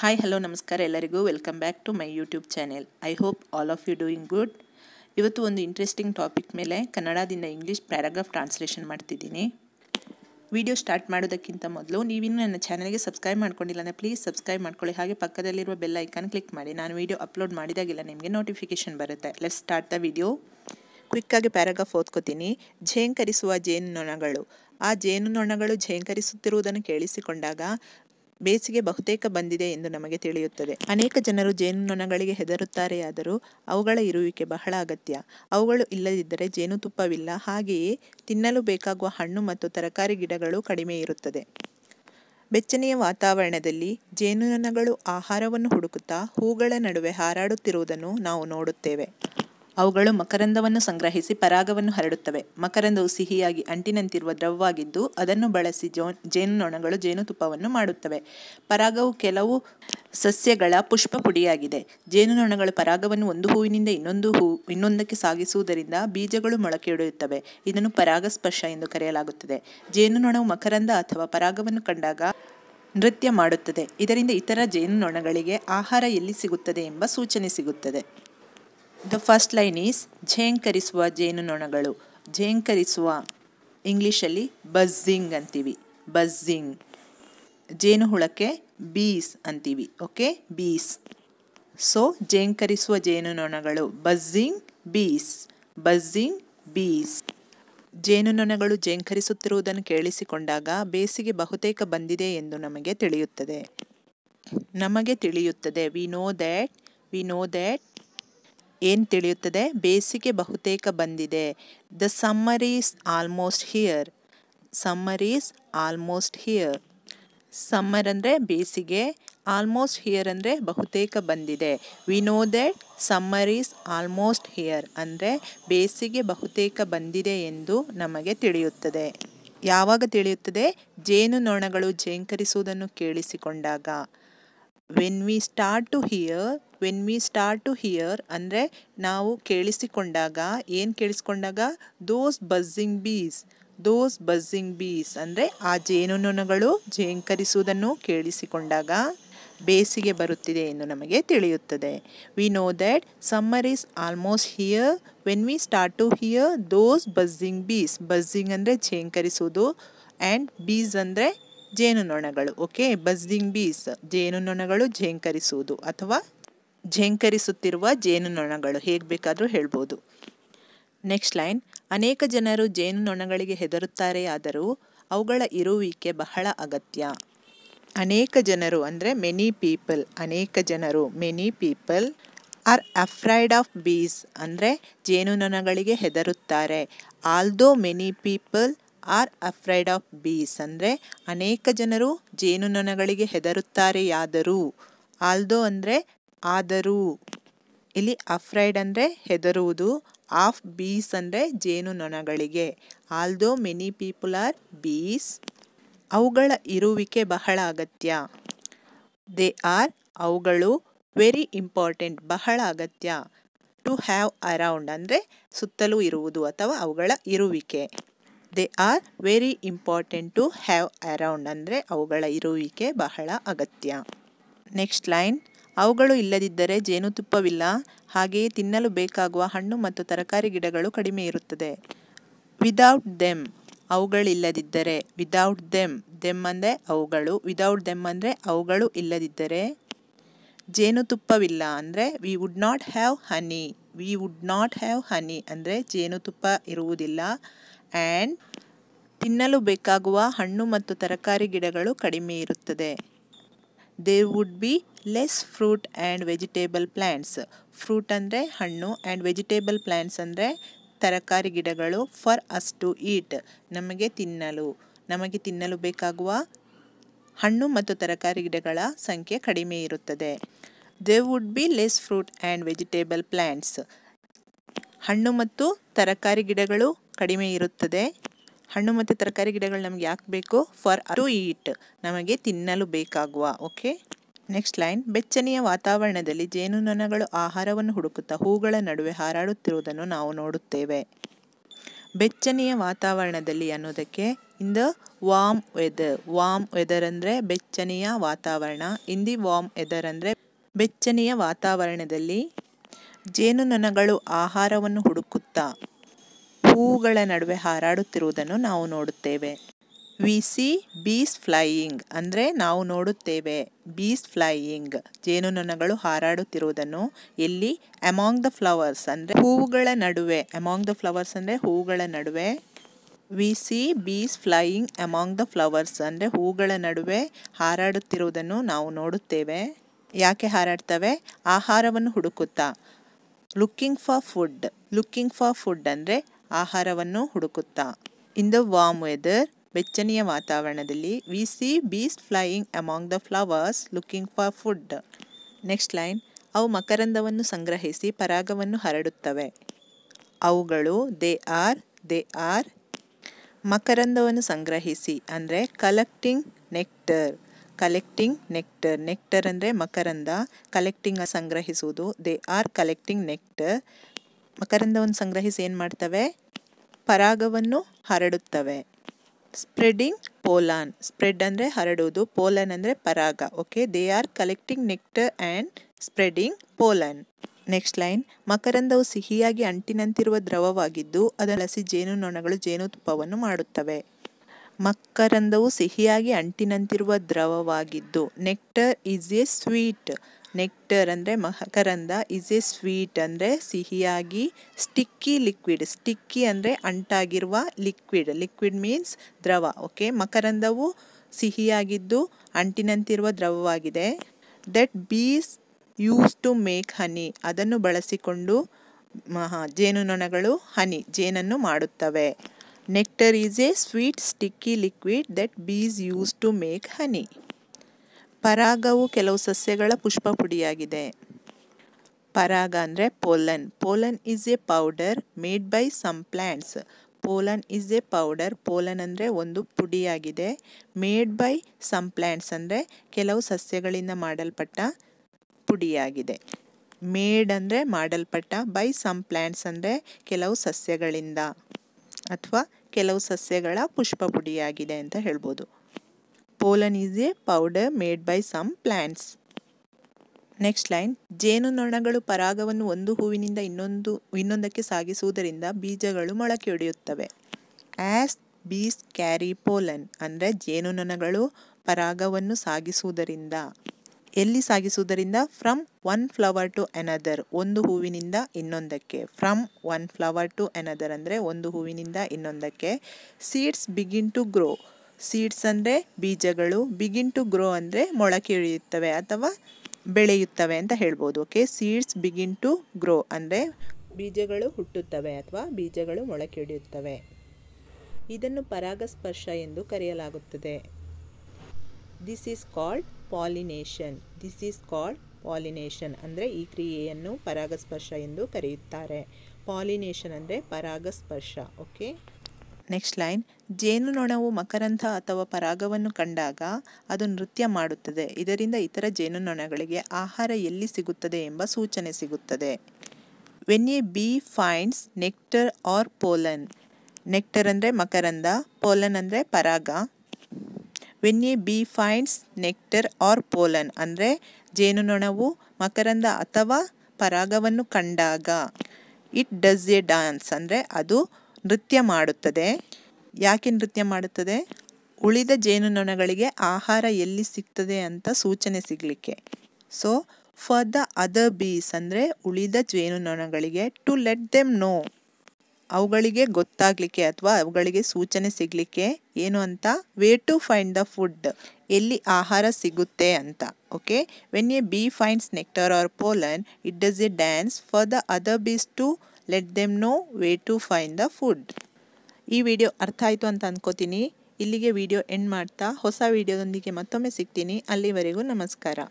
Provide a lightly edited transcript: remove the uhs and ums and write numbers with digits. Hi, hello, namaskar ellarigu. Welcome back to my YouTube channel. I hope all of you doing good. Ivattu ondu interesting topic mele Kannada dinda English paragraph translation martidini. Video start ಮಾಡೋದಕ್ಕಿಂತ ಮೊದಲು ನೀವು ಇನ್ನೂ ನನ್ನ channel ಗೆ subscribe ಮಾಡ್ಕೊಂಡಿಲ್ಲ ಅಂದ್ರೆ please subscribe ಮಾಡ್ಕೊಳ್ಳಿ ಹಾಗೆ ಪಕ್ಕದಲ್ಲಿರುವ ಬೆಲ್ ಐಕಾನ್ ಕ್ಲಿಕ್ ಮಾಡಿ ನಾನು ವಿಡಿಯೋ ಅಪ್ಲೋಡ್ ಮಾಡಿದಾಗೆಲ್ಲ ನಿಮಗೆ ನೋಟಿಫಿಕೇಶನ್ ಬರುತ್ತೆ. Let's start the video. Quick ಆಗಿ paragraph ಓದ್ಕೊತೀನಿ. ಝೇಂಕರಿಸುವ ಜೇನುನೊಣಗಳು ಆ ಜೇನುನೊಣಗಳು ಝೇಂಕರಿಸುತ್ತಿರುವುದನ್ನು ಕೇಳಿಸಿಕೊಂಡಾಗ ಬೇಸಿಗೆ ಬಹುತೇಕ ಬಂದಿದೆ ಎಂದು ನಮಗೆ ತಿಳಿಯುತ್ತದೆ. ಅನೇಕ ಜನರು ಜೇನುನೊಣಗಳಿಗೆ ಹೆದರುತ್ತಾರೆಯಾದರೂ ಅವುಗಳ ಇರುವಿಕೆ ಬಹಳ ಅಗತ್ಯ. ಅವುಗಳು ಇಲ್ಲದಿದ್ದರೆ ಜೇನುತುಪ್ಪವಿಲ್ಲ, ಹಾಗೆಯೇ ತಿನ್ನಲು ಬೇಕಾಗುವ ಹಣ್ಣು ಮತ್ತು ತರಕಾರಿ ಗಿಡಗಳು ಕಡಿಮೆ ಇರುತ್ತದೆ. ಬೆಚ್ಚನೆಯ ವಾತಾವರಣದಲ್ಲಿ ಜೇನುನೊಣಗಳು ಆಹಾರವನ್ನು ಹುಡುಕುತ್ತಾ ಹೂಗಳ ನಡುವೆ ಹಾರಾಡುತ್ತಿರುವುದನ್ನು ನಾವು ನೋಡುತ್ತೇವೆ. ಅವುಗಳು ಮಕರಂದವನ್ನು ಸಂಗ್ರಹಿಸಿ ಪರಾಗವನ್ನು ಹರಡುತ್ತವೆ. ಮಕರಂದವು ಸಿಹಿಯಾಗಿ ಅಂಟಿನಂತಿರುವ ದ್ರವವಾಗಿದ್ದು ಅದನ್ನು ಬಳಸಿ ಜೇನುನೊಣಗಳು ಜೇನುತುಪ್ಪವನ್ನು ಮಾಡುತ್ತವೆ. ಪರಾಗವು ಕೆಲವು ಸಸ್ಯಗಳ ಪುಷ್ಪ ಪುಡಿಯಾಗಿದೆ. ಜೇನುನೊಣಗಳು ಪರಾಗವನ್ನು ಒಂದು ಹೂವಿನಿಂದ ಇನ್ನೊಂದಕ್ಕೆ ಸಾಗಿಸುವುದರಿಂದ ಬೀಜಗಳು ಮೊಳಕೆಯೊಡೆಯುತ್ತವೆ. ಇದನ್ನು ಪರಾಗಸ್ಪರ್ಶ ಎಂದು ಕರೆಯಲಾಗುತ್ತದೆ. ಜೇನುನೊಣವು ಮಕರಂದ ಅಥವಾ ಪರಾಗವನ್ನು ಕಂಡಾಗ ನೃತ್ಯ ಮಾಡುತ್ತದೆ. ಇದರಿಂದ ಇತರ ಜೇನುನೊಣಗಳಿಗೆ ಆಹಾರ ಎಲ್ಲಿ ಸಿಗುತ್ತದೆ ಎಂಬ ಸೂಚನೆ ಸಿಗುತ್ತದೆ. The first line is ಝೇಂಕರಿಸುವ ಜೇನುನೊಣಗಳು. ಝೇಂಕರಿಸುವ ಇಂಗ್ಲೀಷಲ್ಲಿ ಬಸ್ಸಿಂಗ್ ಅಂತೀವಿ. ಬಸ್ಸಿಂಗ್ ಜೇನುಹುಳಕ್ಕೆ ಬೀಸ್ ಅಂತೀವಿ. Okay, bees. ಸೊ ಝೇಂಕರಿಸುವ ಜೇನುನೊಣಗಳು ಬಸ್ಸಿಂಗ್ ಬೀಸ್. ಬಸ್ಸಿಂಗ್ ಬೀಸ್. ಜೇನುನೊಣಗಳು ಝೇಂಕರಿಸುತ್ತಿರುವುದನ್ನು ಕೇಳಿಸಿಕೊಂಡಾಗ ಬೇಸಿಗೆ ಬಹುತೇಕ ಬಂದಿದೆ ಎಂದು ನಮಗೆ ತಿಳಿಯುತ್ತದೆ. We know that ಏನು ತಿಳಿಯುತ್ತದೆ? ಬೇಸಿಗೆ ಬಹುತೇಕ ಬಂದಿದೆ. The summer is almost here. Summer is almost here. Summer ಅಂದರೆ ಬೇಸಿಗೆ, ಆಲ್ಮೋಸ್ಟ್ ಹಿಯರ್ ಅಂದರೆ ಬಹುತೇಕ ಬಂದಿದೆ. We know that summer is almost here ಅಂದರೆ ಬೇಸಿಗೆ ಬಹುತೇಕ ಬಂದಿದೆ ಎಂದು ನಮಗೆ ತಿಳಿಯುತ್ತದೆ. ಯಾವಾಗ ತಿಳಿಯುತ್ತದೆ? ಜೇನುನೊಣಗಳು ಝೇಂಕರಿಸುವುದನ್ನು ಕೇಳಿಸಿಕೊಂಡಾಗ. When we start to hear ಅಂದರೆ ನಾವು ಕೇಳಿಸಿಕೊಂಡಾಗ ಏನು ಕೇಳಿಸಿಕೊಂಡಾಗ? Those buzzing bees ಅಂದರೆ ಆ ಜೇನುನೊಣಗಳು ಝೇಂಕರಿಸುವುದನ್ನು ಕೇಳಿಸಿಕೊಂಡಾಗ ಬೇಸಿಗೆ ಬರುತ್ತಿದೆ ಎಂದು ನಮಗೆ ತಿಳಿಯುತ್ತದೆ. We know that summer is almost here when we start to hear those buzzing bees. Buzzing ಅಂದರೆ ಝೇಂಕರಿಸುವುದು and bees ಅಂದರೆ ಜೇನುನೊಣಗಳು. ಓಕೆ, ಬಸ್ಸಿಂಗ್ ಬೀಸ್ ಜೇನುನೊಣಗಳು ಝೇಂಕರಿಸುವುದು ಅಥವಾ ಝೇಂಕರಿಸುತ್ತಿರುವ ಜೇನುನೊಣಗಳು ಹೇಗೆ ಬೇಕಾದರೂ ಹೇಳ್ಬೋದು. ನೆಕ್ಸ್ಟ್ ಲೈನ್, ಅನೇಕ ಜನರು ಜೇನುನೊಣಗಳಿಗೆ ಹೆದರುತ್ತಾರೆ ಆದರೂ ಅವುಗಳ ಇರುವಿಕೆ ಬಹಳ ಅಗತ್ಯ. ಅನೇಕ ಜನರು ಅಂದರೆ ಮೆನಿ ಪೀಪಲ್. ಅನೇಕ ಜನರು many people are afraid of bees ಅಂದರೆ ಜೇನುನೊಣಗಳಿಗೆ ಹೆದರುತ್ತಾರೆ. Although many people are afraid of bees ಅಂದರೆ ಅನೇಕ ಜನರು ಜೇನುನೊಣಗಳಿಗೆ ಹೆದರುತ್ತಾರೆಯಾದರೂ. ಆಲ್ದೋ ಅಂದರೆ ಆದರೂ, ಇಲ್ಲಿ ಅಫ್ರೈಡ್ ಅಂದರೆ ಹೆದರುವುದು, ಆಫ್ ಬೀಸ್ ಅಂದರೆ ಜೇನುನೊಣಗಳಿಗೆ. Although many people are bees ಅವುಗಳ ಇರುವಿಕೆ ಬಹಳ ಅಗತ್ಯ. ದೇ ಆರ್ ಅವುಗಳು ವೆರಿ ಇಂಪಾರ್ಟೆಂಟ್ ಬಹಳ ಅಗತ್ಯ. ಟು ಹ್ಯಾವ್ ಅರೌಂಡ್ ಅಂದರೆ ಸುತ್ತಲೂ ಇರುವುದು ಅಥವಾ ಅವುಗಳ ಇರುವಿಕೆ. They are very important to have around ಅಂದರೆ ಅವುಗಳ ಇರುವಿಕೆ ಬಹಳ ಅಗತ್ಯ. ನೆಕ್ಸ್ಟ್ ಲೈನ್, ಅವುಗಳು ಇಲ್ಲದಿದ್ದರೆ ಜೇನುತುಪ್ಪವಿಲ್ಲ, ಹಾಗೆಯೇ ತಿನ್ನಲು ಬೇಕಾಗುವ ಹಣ್ಣು ಮತ್ತು ತರಕಾರಿ ಗಿಡಗಳು ಕಡಿಮೆ ಇರುತ್ತದೆ. ವಿದೌಟ್ ದೆಮ್ ಅವುಗಳಿಲ್ಲದಿದ್ದರೆ. ವಿದೌಟ್ ದೆಮ್, ದೆಮ್ ಅಂದರೆ ಅವುಗಳು, ವಿದೌಟ್ ದೆಮ್ ಅಂದರೆ ಅವುಗಳು ಇಲ್ಲದಿದ್ದರೆ ಜೇನುತುಪ್ಪವಿಲ್ಲ ಅಂದರೆ we would not have honey. We would not have honey ಅಂದರೆ ಜೇನುತುಪ್ಪ ಇರುವುದಿಲ್ಲ. ಆ್ಯಂಡ್ ತಿನ್ನಲು ಬೇಕಾಗುವ ಹಣ್ಣು ಮತ್ತು ತರಕಾರಿ ಗಿಡಗಳು ಕಡಿಮೆ ಇರುತ್ತದೆ. There would be less fruit and vegetable plants. Fruit ಅಂದರೆ ಹಣ್ಣು ಆ್ಯಂಡ್ ವೆಜಿಟೇಬಲ್ ಪ್ಲ್ಯಾಂಟ್ಸ್ ಅಂದರೆ ತರಕಾರಿ ಗಿಡಗಳು. ಫಾರ್ ಅಸ್ ಟು ಈಟ್ ನಮಗೆ ತಿನ್ನಲು ಬೇಕಾಗುವ ಹಣ್ಣು ಮತ್ತು ತರಕಾರಿ ಗಿಡಗಳ ಸಂಖ್ಯೆ ಕಡಿಮೆ ಇರುತ್ತದೆ. There would be less fruit and vegetable plants ಹಣ್ಣು ಮತ್ತು ತರಕಾರಿ ಗಿಡಗಳು ಕಡಿಮೆ ಇರುತ್ತದೆ. ಹಣ್ಣು ಮತ್ತು ತರಕಾರಿ ಗಿಡಗಳು ನಮಗೆ ಯಾಕೆ ಬೇಕು? ಫಾರ್ ಟು ಈಟ್ ನಮಗೆ ತಿನ್ನಲು ಬೇಕಾಗುವ. ಓಕೆ, ನೆಕ್ಸ್ಟ್ ಲೈನ್, ಬೆಚ್ಚನೆಯ ವಾತಾವರಣದಲ್ಲಿ ಜೇನುನೊಣಗಳು ಆಹಾರವನ್ನು ಹುಡುಕುತ್ತಾ ಹೂಗಳ ನಡುವೆ ಹಾರಾಡುತ್ತಿರುವುದನ್ನು ನಾವು ನೋಡುತ್ತೇವೆ. ಬೆಚ್ಚನೆಯ ವಾತಾವರಣದಲ್ಲಿ ಅನ್ನೋದಕ್ಕೆ In the warm weather andre Bechaniya Vatavarna. In the warm weather andre Bechaniya Vatavaranadalli Jenu Nanagalu Aharavan Hudukutta Hoogal and Adve Haradu Tirudano now noduteve. We see bees flying. Andre now noduteve. Bees flying. Jenu Nanagalu Haradu Tirudano Illi among the flowers andre Hoogal and Adve. Among the flowers andre Hoogal and Adve. We see bees flying among the flowers and hoogal naduve haradutirudanu navu nodutteve. Yake haradtave? Aharavannu hudukutta. Looking for food. Looking for food andre aharavannu hudukutta. In the warm weather, ಬೆಚ್ಚನೆಯ ವಾತಾವರಣದಲ್ಲಿ we see bees flying among the flowers looking for food. Next line. ಅವು ಮಕರಂದವನ್ನು ಸಂಗ್ರಹಿಸಿ ಪರಾಗವನ್ನು ಹರಡುತ್ತವೆ. ಅವುಗಳು they are ಮಕರಂದವನ್ನು ಸಂಗ್ರಹಿಸಿ ಅಂದ್ರೆ collecting nectar nectar ಅಂದ್ರೆ ಮಕರಂದ collecting ಸಂಗ್ರಹಿಸುವುದು they are collecting nectar ಮಕರಂದವನ್ನು ಸಂಗ್ರಹಿಸಿ ಏನು ಮಾಡ್ತವೆ ಪರಾಗವನ್ನು ಹರಡುತ್ತವೆ spreading pollen spread ಅಂದ್ರೆ ಹರಡುವುದು pollen ಅಂದ್ರೆ ಪರಾಗ okay they are collecting nectar and spreading pollen. Next line, ಮಕರಂದವು ಸಿಹಿಯಾಗಿ ಅಂಟಿನಂತಿರುವ ದ್ರವವಾಗಿದ್ದು ಅದರ ಲಸಿ ಜೇನುನೊಣಗಳು ಜೇನುತುಪ್ಪವನ್ನು ಮಾಡುತ್ತವೆ. ಮಕರಂದವು ಸಿಹಿಯಾಗಿ ಅಂಟಿನಂತಿರುವ ದ್ರವವಾಗಿದ್ದು nectar is a sweet. Nectar ಅಂದ್ರೆ ಮಕರಂದ is a sweet ಅಂದ್ರೆ ಸಿಹಿಯಾಗಿ sticky ಅಂದ್ರೆ ಅಂಟಾಗಿರುವ liquid means ದ್ರವ okay ಮಕರಂದವು ಸಿಹಿಯಾಗಿದ್ದು ಅಂಟಿನಂತಿರುವ ದ್ರವವಾಗಿದೆ. That bees used to make honey adannu balasikondu jenunonagalu honey jenannu maduttave. Nectar is a sweet sticky liquid that bees use to make honey. Paragavu kelavu sasyagala pushpa pudiyagide. Paraga andre pollen is a powder made by some plants. Pollen is a powder pollen andre ondu pudiyagide made by some plants andre kelavu sasyagalinda madalpatta ಪುಡಿಯಾಗಿದೆ made ಅಂದ್ರೆ ಮಾಡಲ್ಪಟ್ಟ by some plants ಅಂದ್ರೆ ಕೆಲವು ಸಸ್ಯಗಳಿಂದ ಅಥವಾ ಕೆಲವು ಸಸ್ಯಗಳ ಪುಷ್ಪ ಪುಡಿಯಾಗಿದೆ ಅಂತ ಹೇಳಬಹುದು. Pollen is a powder made by some plants. Next line ಜೇನುನೊಣಗಳು ಪರಾಗವನ್ನು ಒಂದು ಹೂವಿನಿಂದ ಇನ್ನೊಂದಕ್ಕೆ ಸಾಗಿಸುವುದರಿಂದ ಬೀಜಗಳು ಮೊಳಕೆಯೊಡೆಯುತ್ತವೆ. ಆಸ್ ಬೀಸ್ ಕ್ಯಾರಿ ಪೋಲನ್ ಅಂದ್ರೆ ಜೇನುನೊಣಗಳು ಪರಾಗವನ್ನು ಸಾಗಿಸುವುದರಿಂದ ಎಲ್ಲಿ ಸಾಗಿಸುವುದರಿಂದ from one flower to another ಒಂದು ಹೂವಿನಿಂದ ಇನ್ನೊಂದಕ್ಕೆ from one flower to another ಅಂದರೆ ಒಂದು ಹೂವಿನಿಂದ ಇನ್ನೊಂದಕ್ಕೆ seeds begin to grow seeds ಅಂದರೆ ಬೀಜಗಳು ಬಿಗಿನ್ ಟು ಗ್ರೋ ಅಂದರೆ ಮೊಳಕೆಯೊಡೆಯುತ್ತವೆ ಅಥವಾ ಬೆಳೆಯುತ್ತವೆ ಅಂತ ಹೇಳ್ಬೋದು okay seeds begin to grow ಅಂದರೆ ಬೀಜಗಳು ಹುಟ್ಟುತ್ತವೆ ಅಥವಾ ಬೀಜಗಳು ಮೊಳಕೆಯೊಡೆಯುತ್ತವೆ. ಇದನ್ನು ಪರಾಗಸ್ಪರ್ಶ ಎಂದು ಕರೆಯಲಾಗುತ್ತದೆ. This is called pollination. This is called pollination. Andre ee kriyeyannu paragaspasha endu kareyuttare. Pollination andre paragaspasha. Okay. Next line. ಜೇನುನೊಣವು ಮಕರಂದ ಅಥವಾ ಪರಾಗವನ್ನು ಕಂಡಾಗ ಅದು ನೃತ್ಯ ಮಾಡುತ್ತದೆ. ಇದರಿಂದ ಇತರ ಜೇನುನೊಣಗಳಿಗೆ ಆಹಾರ ಎಲ್ಲಿ ಸಿಗುತ್ತದೆ ಎಂಬ ಸೂಚನೆ ಸಿಗುತ್ತದೆ. When a bee finds nectar or pollen. Nectar andre ಮಕರಂದ, pollen andre ಪರಾಗ. When a bee finds nectar or pollen ಅಂದರೆ ಜೇನುನೊಣವು ಮಕರಂದ ಅಥವಾ ಪರಾಗವನ್ನು ಕಂಡಾಗ it does a dance ಅಂದರೆ ಅದು ನೃತ್ಯ ಮಾಡುತ್ತದೆ. ಯಾಕೆ ನೃತ್ಯ ಮಾಡುತ್ತದೆ? ಉಳಿದ ಜೇನುನೊಣಗಳಿಗೆ ಆಹಾರ ಎಲ್ಲಿ ಸಿಗ್ತದೆ ಅಂತ ಸೂಚನೆ ಸಿಗಲಿಕ್ಕೆ. So for the other bees ಅಂದರೆ ಉಳಿದ ಜೇನುನೊಣಗಳಿಗೆ to let them know ಅವುಗಳಿಗೆ ಗೊತ್ತಾಗಲಿಕ್ಕೆ ಅಥವಾ ಅವುಗಳಿಗೆ ಸೂಚನೆ ಸಿಗಲಿಕ್ಕೆ ಏನು ಅಂತ where to find the food ಎಲ್ಲಿ ಆಹಾರ ಸಿಗುತ್ತೆ ಅಂತ okay. When a bee finds nectar or pollen it does a dance for the other bees to let them know where to find the food. ಈ ವಿಡಿಯೋ ಅರ್ಥ ಆಯಿತು ಅಂತ ಅಂದ್ಕೋತೀನಿ. ಇಲ್ಲಿಗೆ video end ಮಾಡ್ತಾ ಹೊಸ ವಿಡಿಯೋದೊಂದಿಗೆ ಮತ್ತೊಮ್ಮೆ ಸಿಗ್ತೀನಿ. ಅಲ್ಲಿವರೆಗೂ ನಮಸ್ಕಾರ.